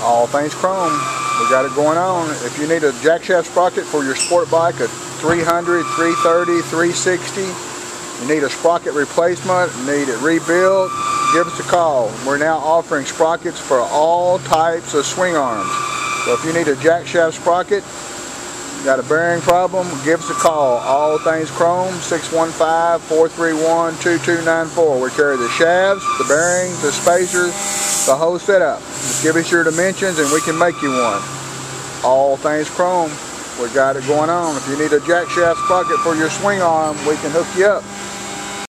All Things Chrome, we got it going on. If you need a jackshaft sprocket for your sport bike, a 300, 330, 360, you need a sprocket replacement, you need it rebuilt, give us a call. We're now offering sprockets for all types of swing arms. So if you need a jackshaft sprocket, got a bearing problem, give us a call. All Things Chrome, 615-431-2294. We carry the shafts, the bearings, the spacers, the whole setup. Just give us your dimensions and we can make you one. All Things Chrome, we got it going on. If you need a jackshaft sprocket for your swing arm, we can hook you up.